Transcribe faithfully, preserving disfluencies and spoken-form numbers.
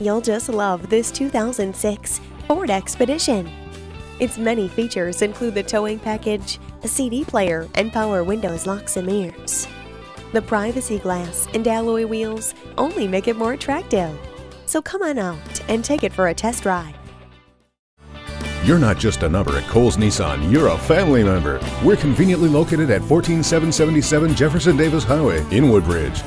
You'll just love this two thousand six Ford Expedition. Its many features include the towing package, a C D player, and power windows, locks, and mirrors. The privacy glass and alloy wheels only make it more attractive. So come on out and take it for a test ride. You're not just a number at Cowles Nissan, you're a family member. We're conveniently located at one four seven seven seven Jefferson Davis Highway in Woodbridge.